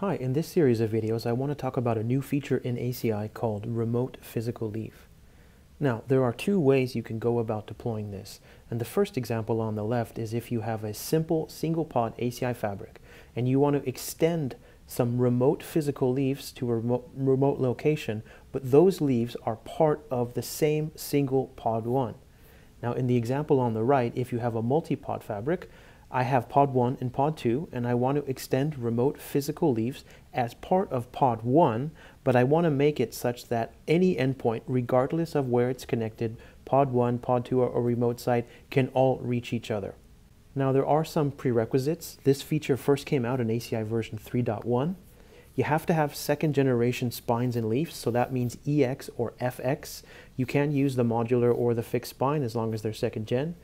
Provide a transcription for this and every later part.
Hi, in this series of videos I want to talk about a new feature in ACI called Remote Physical Leaf. Now, there are two ways you can go about deploying this, and the first example on the left is if you have a simple single-pod ACI fabric and you want to extend some remote physical leaves to a remote location, but those leaves are part of the same single pod one. Now, in the example on the right, if you have a multi-pod fabric, I have pod 1 and pod 2, and I want to extend remote physical leaves as part of pod 1, but I want to make it such that any endpoint, regardless of where it's connected, pod 1, pod 2, or remote site, can all reach each other. Now, there are some prerequisites. This feature first came out in ACI version 3.1. You have to have second generation spines and leaves, so that means EX or FX. You can use the modular or the fixed spine as long as they're second gen.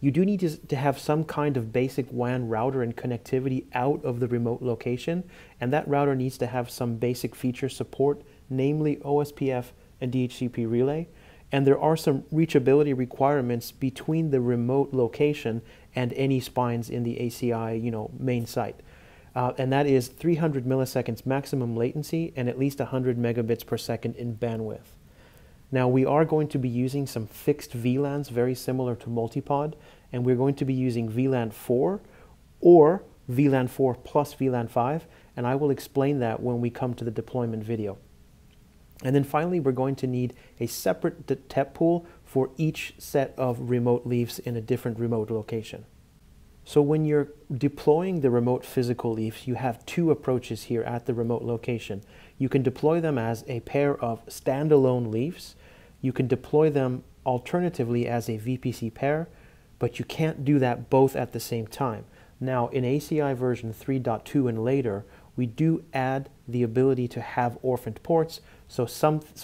You do need to have some kind of basic WAN router and connectivity out of the remote location, and that router needs to have some basic feature support, namely OSPF and DHCP relay. And there are some reachability requirements between the remote location and any spines in the ACI, main site. And that is 300 milliseconds maximum latency and at least 100 megabits per second in bandwidth. Now, we are going to be using some fixed VLANs, very similar to multipod, and we're going to be using VLAN 4 or VLAN 4 plus VLAN 5, and I will explain that when we come to the deployment video. And then finally, we're going to need a separate TEP pool for each set of remote leaves in a different remote location. So when you're deploying the remote physical leaves, you have two approaches here at the remote location. You can deploy them as a pair of standalone leaves. You can deploy them alternatively as a VPC pair, but you can't do that both at the same time. Now, in ACI version 3.2 and later, we do add the ability to have orphaned ports, so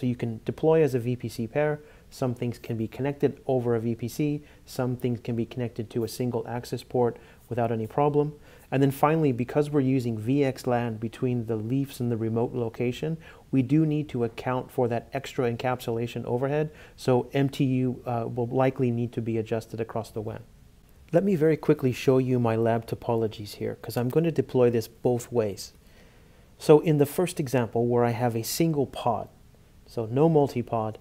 you can deploy as a VPC pair. Some things can be connected over a VPC, some things can be connected to a single access port without any problem. And then finally, because we're using VXLAN between the leaves and the remote location, we do need to account for that extra encapsulation overhead, so MTU will likely need to be adjusted across the WAN. Let me very quickly show you my lab topologies here, because I'm going to deploy this both ways. So in the first example, where I have a single pod, so no multipod,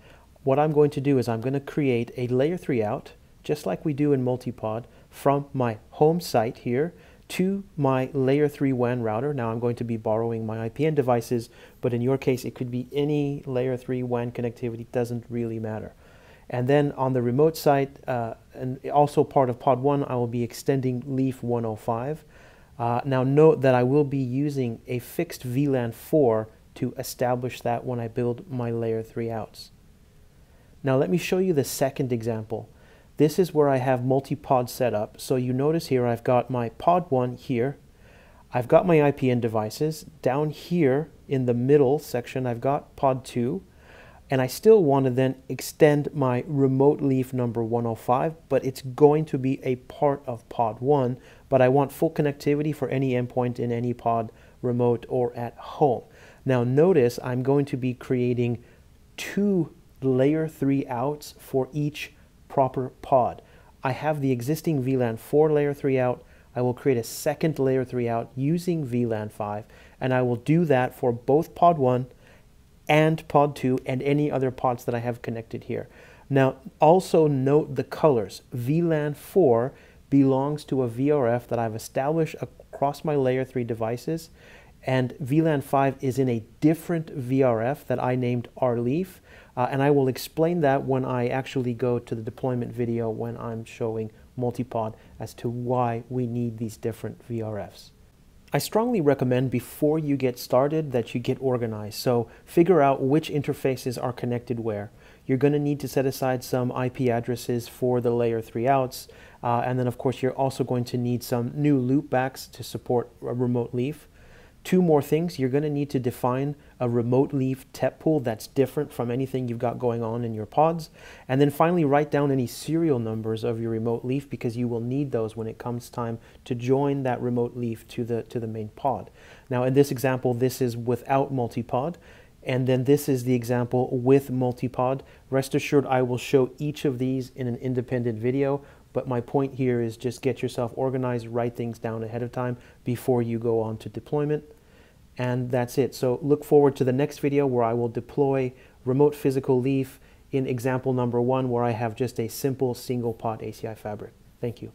what I'm going to do is I'm going to create a layer 3 out, just like we do in multipod, from my home site here to my layer 3 WAN router. Now I'm going to be borrowing my IPN devices, but in your case it could be any layer 3 WAN connectivity, it doesn't really matter. And then on the remote site, and also part of pod 1, I will be extending leaf 105. Now note that I will be using a fixed VLAN 4 to establish that when I build my layer 3 outs. Now let me show you the second example. This is where I have multi-pod set up. So you notice here I've got my pod 1 here. I've got my IPN devices. Down here in the middle section I've got pod 2. And I still want to then extend my remote leaf number 105, but it's going to be a part of pod 1. But I want full connectivity for any endpoint in any pod, remote or at home. Now notice I'm going to be creating two layer 3 outs for each proper pod. I have the existing VLAN 4 layer 3 out. I will create a second layer 3 out using VLAN 5, and I will do that for both pod 1 and pod 2 and any other pods that I have connected here. Now also note the colors. VLAN 4 belongs to a VRF that I've established across my layer 3 devices, and VLAN 5 is in a different VRF that I named RLeaf, and I will explain that when I actually go to the deployment video when I'm showing multipod as to why we need these different VRFs. I strongly recommend before you get started that you get organized, so figure out which interfaces are connected where. You're going to need to set aside some IP addresses for the layer 3 outs, and then of course you're also going to need some new loopbacks to support a remote leaf. Two more things. You're going to need to define a remote leaf TEP pool that's different from anything you've got going on in your pods. And then finally, write down any serial numbers of your remote leaf, because you will need those when it comes time to join that remote leaf to the main pod. Now in this example, this is without multipod. And then this is the example with multipod. Rest assured, I will show each of these in an independent video. But my point here is just get yourself organized, write things down ahead of time before you go on to deployment. And that's it. So look forward to the next video where I will deploy Remote Physical Leaf in example number 1, where I have just a simple single pod ACI fabric. Thank you.